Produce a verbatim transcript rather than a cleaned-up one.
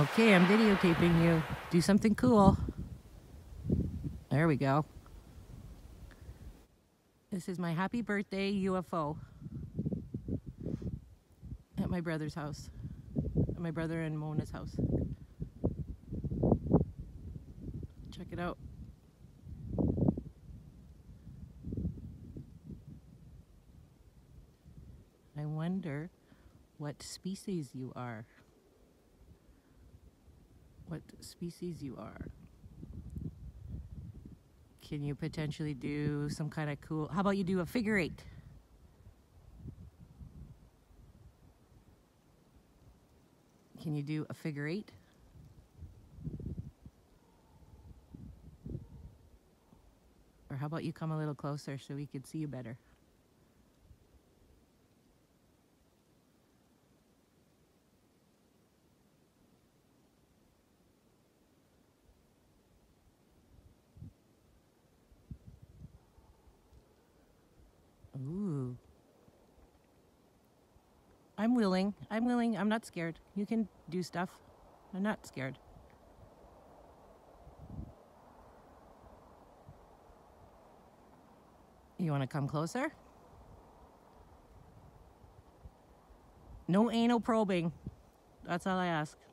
Okay, I'm videotaping you. Do something cool. There we go. This is my happy birthday U F O at my brother's house. At my brother and Mona's house. Check it out. I wonder what species you are. What species you are. Can you potentially do some kind of cool, how about you do a figure eight? Can you do a figure eight? Or how about you come a little closer so we can see you better? Ooh. I'm willing. I'm willing. I'm not scared. You can do stuff. I'm not scared. You want to come closer? No anal probing. That's all I ask.